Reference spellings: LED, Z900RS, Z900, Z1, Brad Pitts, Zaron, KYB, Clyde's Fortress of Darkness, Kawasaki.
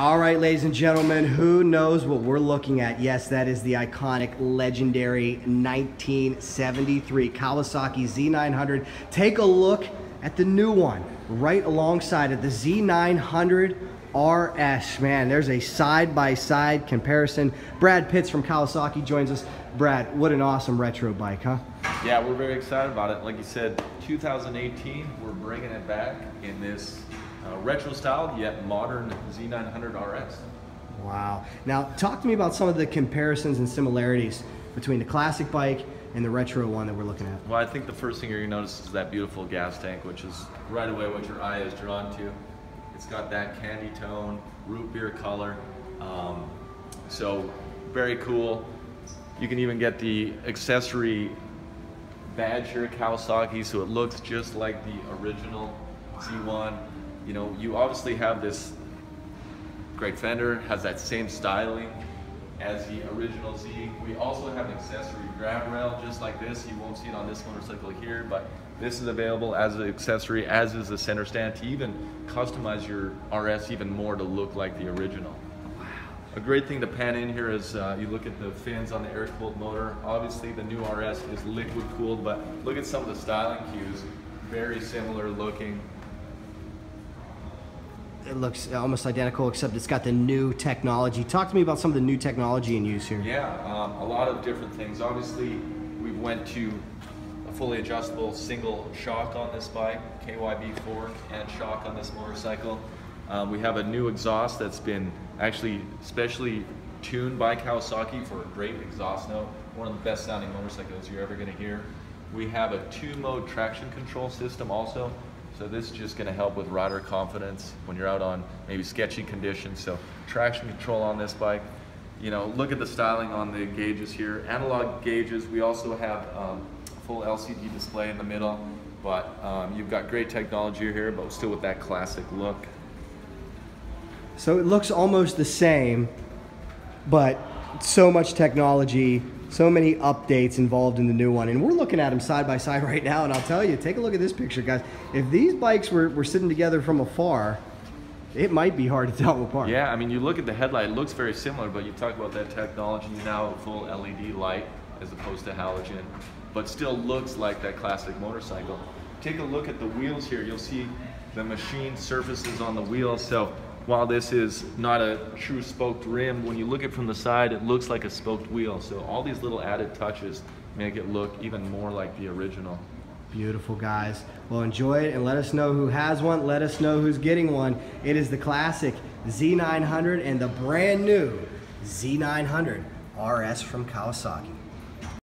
All right, ladies and gentlemen, who knows what we're looking at? Yes, that is the iconic, legendary 1973 Kawasaki Z900. Take a look at the new one right alongside of the Z900RS. Man, there's a side-by-side comparison. Brad Pitts from Kawasaki joins us. Brad, what an awesome retro bike, huh? Yeah, we're very excited about it. Like you said, 2018, we're bringing it back in this retro style yet modern Z900RS. Wow. Now talk to me about some of the comparisons and similarities between the classic bike and the retro one that we're looking at. Well, I think the first thing you're going to notice is that beautiful gas tank, which is right away what your eye is drawn to. It's got that candy tone, root beer color, so very cool. You can even get the accessory badge here at Kawasaki, so it looks just like the original Z1. You know, you obviously have this great fender, has that same styling as the original Z. We also have an accessory grab rail just like this. You won't see it on this motorcycle here, but this is available as an accessory, as is the center stand, to even customize your RS even more to look like the original. Wow. A great thing to pan in here is you look at the fins on the air-cooled motor. Obviously the new RS is liquid-cooled, but look at some of the styling cues, very similar looking. It looks almost identical, except it's got the new technology. Talk to me about some of the new technology in use here. Yeah, a lot of different things. Obviously, we went to a fully adjustable single shock on this bike, KYB fork and shock on this motorcycle. We have a new exhaust that's been actually specially tuned by Kawasaki for a great exhaust note. One of the best sounding motorcycles you're ever going to hear. We have a two-mode traction control system also. So this is just going to help with rider confidence when you're out on maybe sketchy conditions. So traction control on this bike. You know, look at the styling on the gauges here. Analog gauges. We also have full LCD display in the middle, but you've got great technology here, but still with that classic look. So it looks almost the same, but so much technology. So many updates involved in the new one, and we're looking at them side by side right now, and I'll tell you, take a look at this picture, guys. If these bikes were sitting together from afar, it might be hard to tell apart. Yeah, I mean, you look at the headlight, it looks very similar, but you talk about that technology now, full LED light as opposed to halogen, but still looks like that classic motorcycle. Take a look at the wheels here. You'll see the machined surfaces on the wheels. So while this is not a true spoked rim, when you look at it from the side, it looks like a spoked wheel. So all these little added touches make it look even more like the original. Beautiful, guys. Well, enjoy it and let us know who has one. Let us know who's getting one. It is the classic Z900 and the brand new Z900 RS from Kawasaki.